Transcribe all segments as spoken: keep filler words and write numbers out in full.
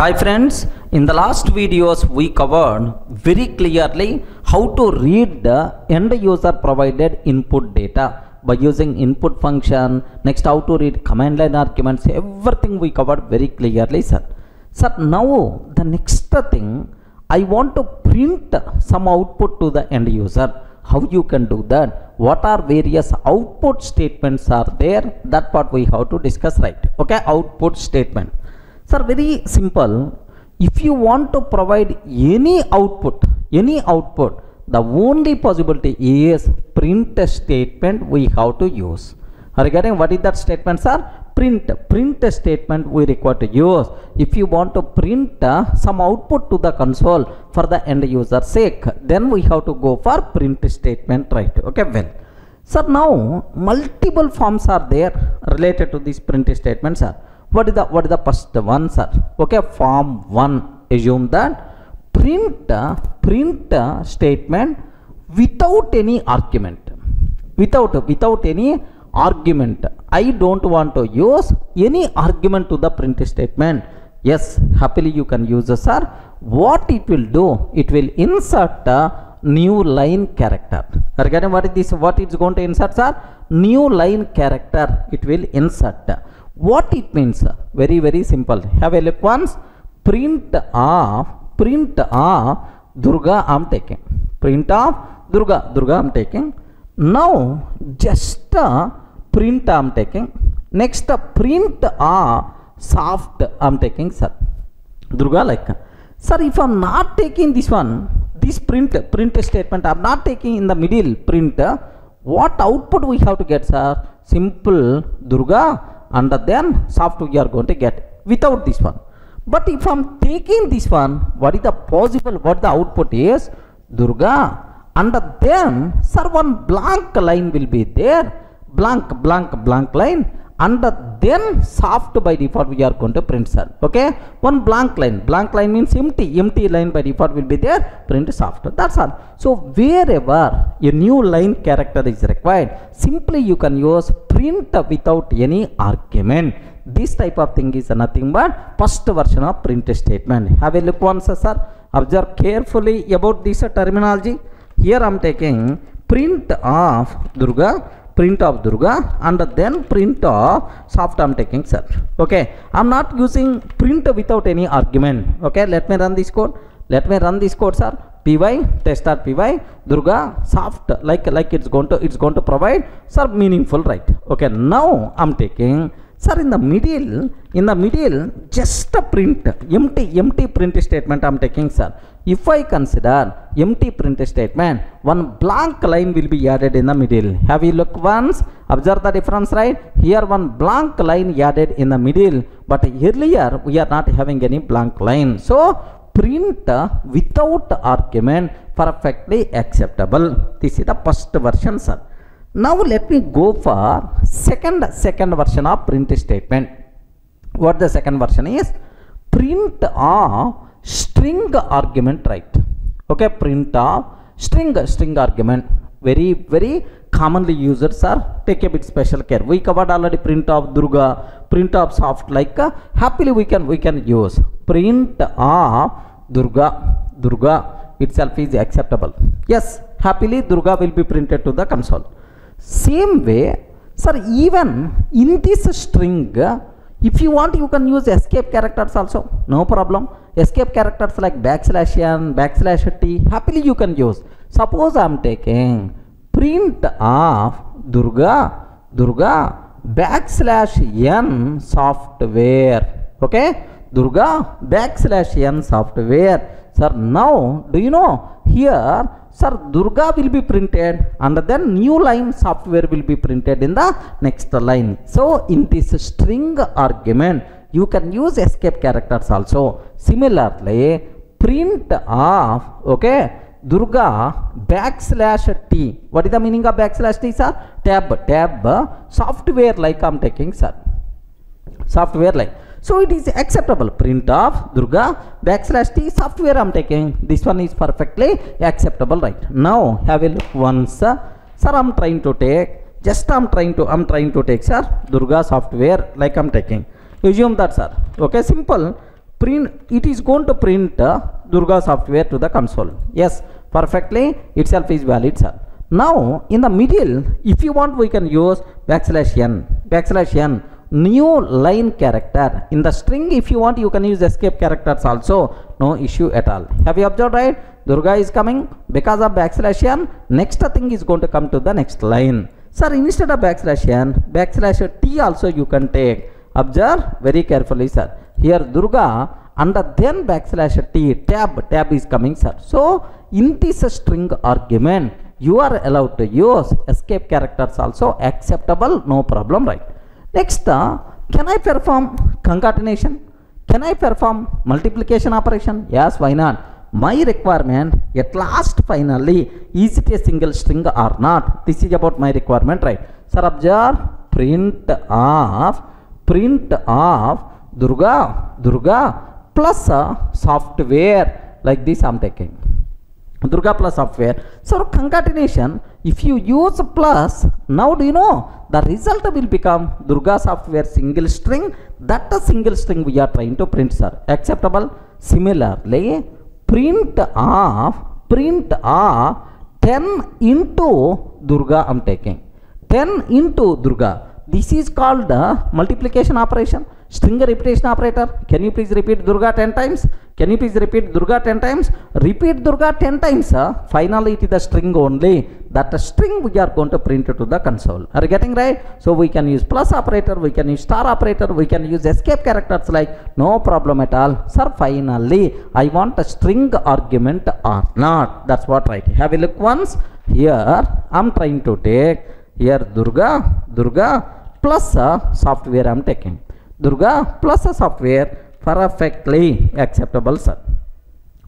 Hi friends, in the last videos we covered very clearly how to read the end user provided input data by using input function, next how to read command line arguments, everything we covered very clearly, sir. Sir, now the next thing, I want to print some output to the end user. How you can do that? What are various output statements are there? That part we have to discuss, right? Okay, output statement. Sir, very simple. If you want to provide any output, any output, the only possibility is print statement we have to use. Regarding what is that statement, sir? Print, print statement we require to use. If you want to print uh, some output to the console for the end user sake, then we have to go for print statement, right? Okay, well. Sir, now multiple forms are there related to this print statement, sir. What is the what is the first one, sir? Okay, form one. Assume that print uh, print uh, statement without any argument. Without without any argument. I don't want to use any argument to the print statement. Yes, happily you can use this, sir. What it will do, it will insert a new line character. Regarding what is this, what it's going to insert, sir? New line character it will insert. What it means? Very very simple. Have a look once. Print of print of Durga I'm taking. Print of Durga Durga I'm taking. Now just uh, print I'm taking. Next uh, print uh, soft I'm taking, sir. Durga like. Sir, if I'm not taking this one, this print print statement I'm not taking in the middle print, uh, what output we have to get, sir? Simple Durga and then soft we are going to get without this one. But if I'm taking this one, what is the possible, what the output is? Durga and then, sir, one blank line will be there. Blank blank blank line and then soft by default we are going to print, sir. Okay, one blank line, blank line means empty, empty line by default will be there, print soft, that's all. So wherever a new line character is required, simply you can use print without any argument. This type of thing is nothing but first version of print statement. Have a look once, sir. Observe carefully about this terminology. Here I am taking print of Durga, print of Durga and then print of soft I'm taking, sir. Okay, I'm not using print without any argument. Okay, let me run this code, let me run this code, sir. Py test.py py Durga soft, like like it's going to it's going to provide, sir, meaningful, right? Okay, now I'm taking, sir, in the middle in the middle just a print, empty empty print statement I'm taking, sir. If I consider empty print statement, one blank line will be added in the middle. Have you look once, observe the difference, right? Here one blank line added in the middle, but earlier we are not having any blank line. So print without argument perfectly acceptable. This is the first version, sir. Now let me go for second second version of print statement. What the second version is? Print of string argument, right? Okay, print of string string argument, very very commonly used, sir. Take a bit special care. We covered already print of Durga, print of soft, like uh, happily we can we can use print of Durga. Durga itself is acceptable. Yes, happily Durga will be printed to the console. Same way, sir, even in this string, if you want, you can use escape characters also, no problem. Escape characters like backslash n, backslash t, happily you can use. Suppose I am taking print of Durga Durga backslash n software. Okay, Durga backslash n software, sir. Now do you know here, sir, Durga will be printed and then new line software will be printed in the next line. So in this string argument you can use escape characters also. Similarly, print of, okay, Durga backslash t. What is the meaning of backslash t, sir? Tab tab software like I'm taking, sir, software like. So it is acceptable. Print of Durga backslash t software I'm taking. This one is perfectly acceptable, right? Now have a look once, uh, sir. I'm trying to take just I'm trying to I'm trying to take, sir, Durga software like I'm taking. Assume that, sir. Okay, simple. print, it is going to print uh, Durga software to the console. Yes, perfectly itself is valid, sir. Now in the middle, if you want, we can use backslash n, backslash n new line character. In the string, if you want, you can use escape characters also, no issue at all. Have you observed, right? Durga is coming because of backslash n. Next thing is going to come to the next line. Sir, instead of backslash n, backslash t also you can take. Observe very carefully, sir. Here Durga and then backslash t, tab, tab is coming, sir. So in this string argument, you are allowed to use escape characters also, acceptable, no problem, right? Next, uh, can I perform concatenation? Can I perform multiplication operation? Yes, why not? My requirement at last, finally, is it a single string or not? This is about my requirement, right? Sir, observe, print of print of Durga Durga plus uh, software, like this I'm taking Durga plus software. So concatenation, if you use plus, now do you know the result will become Durga software single string. That a single string we are trying to print, sir, acceptable? Similarly, print of print of ten into Durga I'm taking, ten into Durga. This is called the multiplication operation, string repetition operator. Can you please repeat Durga ten times? Can you please repeat Durga ten times? Repeat Durga ten times, uh, finally it is the string only, that uh, string we are going to print to the console. Are you getting right? So we can use plus operator, we can use star operator, we can use escape characters, like no problem at all. Sir, finally I want a string argument or not, that's what, right? Have a look once. Here I'm trying to take, here Durga Durga plus a software I'm taking, Durga plus a software, perfectly acceptable, sir.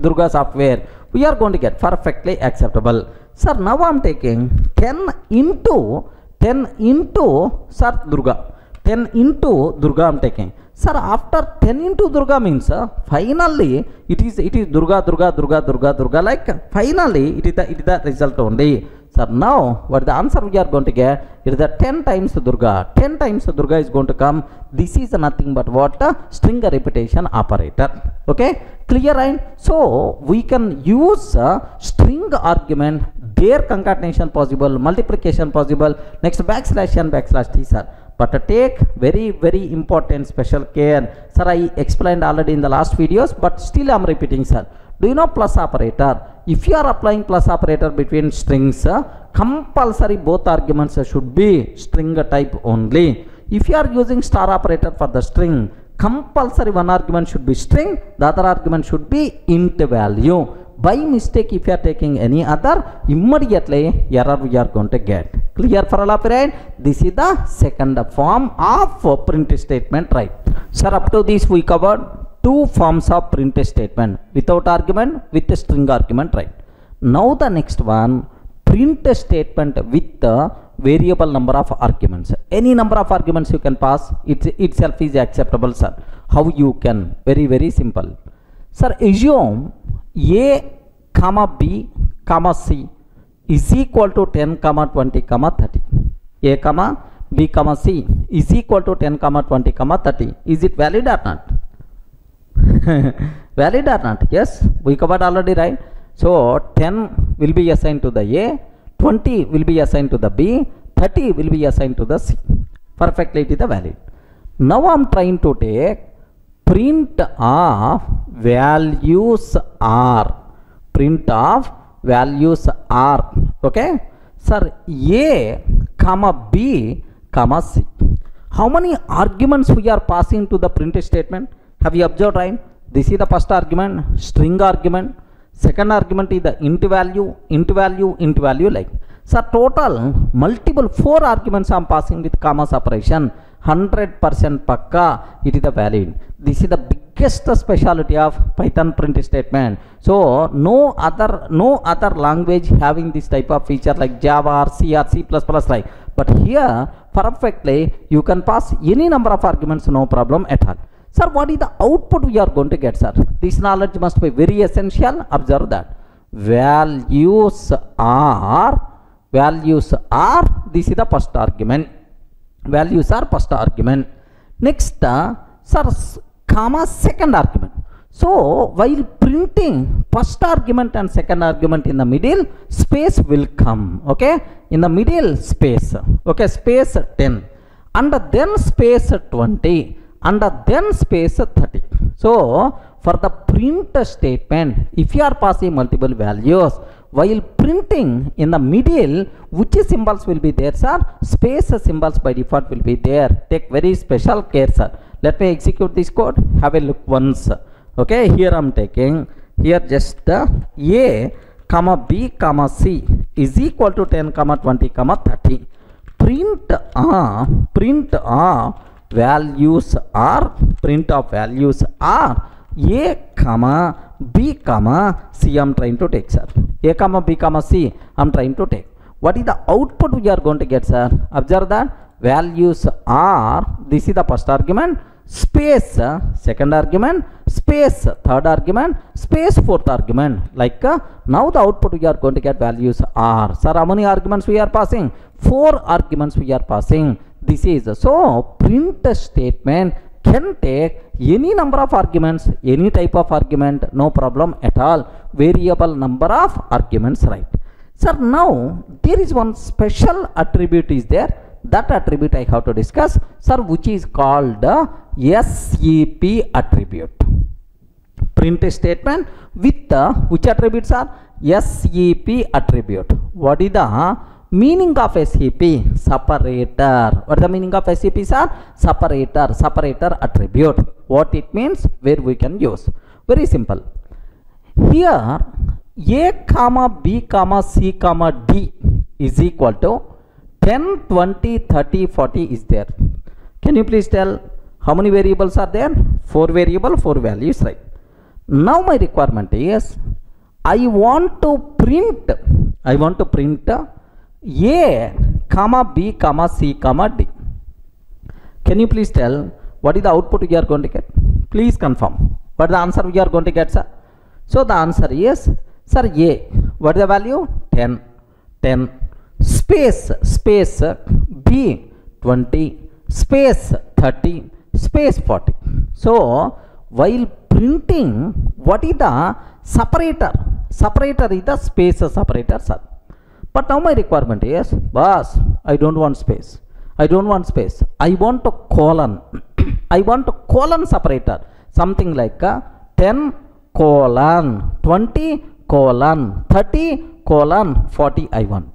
Durga software we are going to get, perfectly acceptable, sir. Now I'm taking ten into ten into sir Durga, ten into Durga I'm taking, sir. After ten into Durga means uh, finally it is it is Durga Durga Durga Durga Durga, like finally it is the it is the result only. Sir, now what the answer we are going to get? It is the ten times Durga. ten times Durga is going to come. This is nothing but what? A string repetition operator. Okay, clear, right? So we can use a string argument, their concatenation possible, multiplication possible. Next, backslash n, backslash t, sir. But take very very important special care, sir. I explained already in the last videos, but still I'm repeating, sir. Do you know plus operator? If you are applying plus operator between strings, uh, compulsory both arguments uh, should be string type only. If you are using star operator for the string, compulsory one argument should be string, the other argument should be int value. By mistake, if you are taking any other, immediately error we are going to get. Clear for all of you, right? This is the second form of uh, print statement, right? Sir, up to this we covered two forms of print statement, without argument, with a string argument, right? Now the next one, print statement with the variable number of arguments. Any number of arguments you can pass, it itself is acceptable, sir. How you can? Very very simple, sir. Assume a comma b comma c is equal to ten comma twenty comma thirty. A comma b comma c is equal to ten comma twenty comma thirty. Is it valid or not? Valid or not? Yes, we covered already, right? So ten will be assigned to the a, twenty will be assigned to the b, thirty will be assigned to the c. Perfectly it is the valid. Now I'm trying to take print of values r, print of values r. Okay, sir, a comma b comma c, how many arguments we are passing to the print statement? Have you observed, right? This is the first argument, string argument. Second argument is the int value, int value, int value, like. So total multiple four arguments I'm passing with commas operation. one hundred percent pakka it is the valid. This is the biggest speciality of Python print statement. So no other no other language having this type of feature, like Java or C or C plus plus, like. But here perfectly you can pass any number of arguments, no problem at all. Sir, what is the output we are going to get, sir? This knowledge must be very essential. Observe that values are values are this is the first argument, values are first argument. Next, uh, sir, comma second argument. So while printing first argument and second argument in the middle, space will come, okay, in the middle space, okay, space ten, and then space twenty, and then space thirty. So for the print statement, if you are passing multiple values, while printing in the middle, which symbols will be there, sir? Space symbols by default will be there. Take very special care, sir. Let me execute this code. Have a look once. Okay, here I'm taking, here just the A comma B comma C is equal to ten comma twenty comma thirty. Print uh, print uh, values are, print of values are A comma B comma C. I'm trying to take, sir. A comma B comma C I'm trying to take. What is the output we are going to get, sir? Observe that values are, this is the first argument, space second argument, space third argument, space fourth argument. Like uh, now the output we are going to get values are, sir, how many arguments we are passing? Four arguments we are passing. This is so print statement can take any number of arguments, any type of argument, no problem at all, variable number of arguments, right, sir? Now there is one special attribute is there, that attribute I have to discuss, sir, which is called the S E P attribute. Print statement with the which attributes are? S E P attribute. What is the meaning of S E P? Separator. What is the meaning of S E P, sir? Separator. Separator attribute. What it means, where we can use? Very simple. Here A comma B comma C comma D is equal to ten, twenty, thirty, forty is there. Can you please tell how many variables are there? Four variable, four values, right? Now my requirement is, I want to print, I want to print A comma B comma C comma D. Can you please tell what is the output we are going to get? Please confirm what the answer we are going to get, sir. So the answer is, sir, A, what is the value? ten ten space space B twenty space thirty space forty. So while printing, what is the separator? Separator is the space separator, sir. But now my requirement is, boss, I don't want space, I don't want space, I want a colon. I want a colon separator, something like a ten colon twenty colon thirty colon forty I want.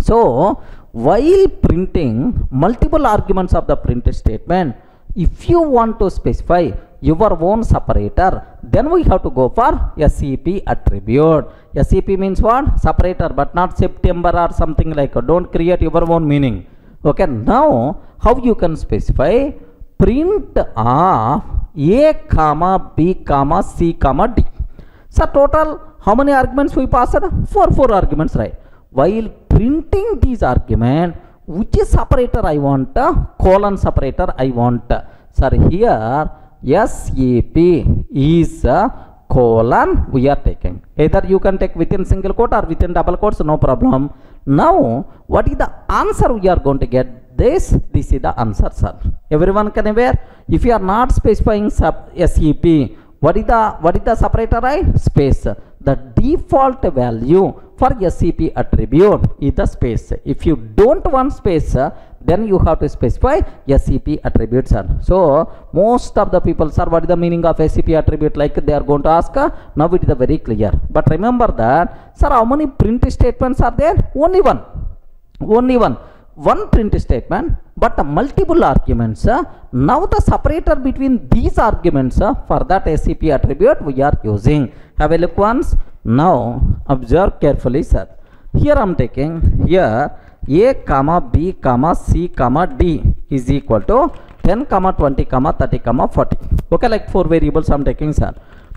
So while printing multiple arguments of the print statement, if you want to specify your own separator, then we have to go for S E P attribute. S E P means what? Separator, but not September or something like that. Don't create your own meaning, okay? Now how you can specify? Print of A comma B comma C comma D. So total how many arguments we passed? Four four arguments, right? While printing these argument, which is separator I want? Colon separator I want, sir. Here S E P is a colon we are taking. Either you can take within single quote or within double quotes, no problem. Now what is the answer we are going to get? This, this is the answer, sir. Everyone can aware, if you are not specifying sub S E P, what is the what is the separator, right? Space. The default value for S E P attribute is the space. If you don't want space, then you have to specify S E P attributes, sir. So most of the people, sir, what is the meaning of S E P attribute? Like they are going to ask. Now it is very clear. But remember that, sir, how many print statements are there? Only one. Only one. One print statement, but the multiple arguments. Uh, now the separator between these arguments, uh, for that S E P attribute we are using. Have a look once. Now observe carefully, sir. Here I am taking, here A comma B comma C comma D is equal to ten comma twenty comma thirty comma forty, okay, like four variables I am taking, sir.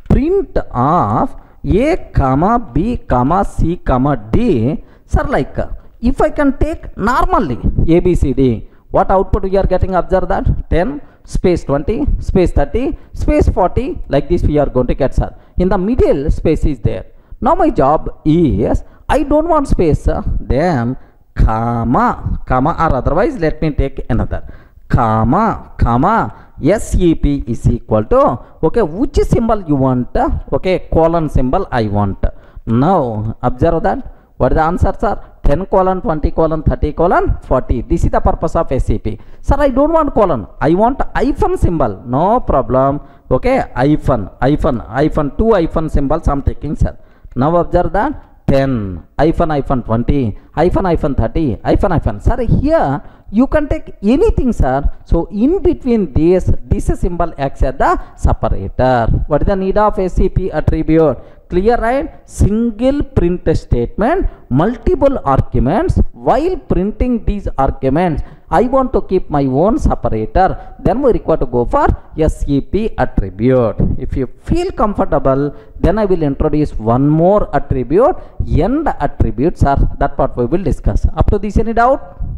Print of A comma B comma C comma D, sir, like uh, if I can take normally A B C D, what output we are getting? Observe that, ten space twenty space thirty space forty, like this we are going to get, sir. In the middle space is there. Now my job is, I don't want space, sir. Then comma comma, or otherwise let me take another comma comma S E P is equal to, okay, which symbol you want, okay, colon symbol I want. Now observe that what the answers are: ten colon, twenty colon, thirty colon, forty. This is the purpose of S E P. Sir, I don't want colon, I want hyphen symbol. No problem, okay, hyphen hyphen hyphen two hyphen symbols I'm taking, sir. Now observe that ten hyphen hyphen twenty hyphen hyphen thirty hyphen hyphen. Sir, here you can take anything, sir. So in between this this symbol acts as the separator. What is the need of S E P attribute? Clear, right? Single print statement, multiple arguments. While printing these arguments, I want to keep my own separator, then we require to go for S E P attribute. If you feel comfortable, then I will introduce one more attribute, end attributes, sir. That part we will discuss. Up to this, any doubt?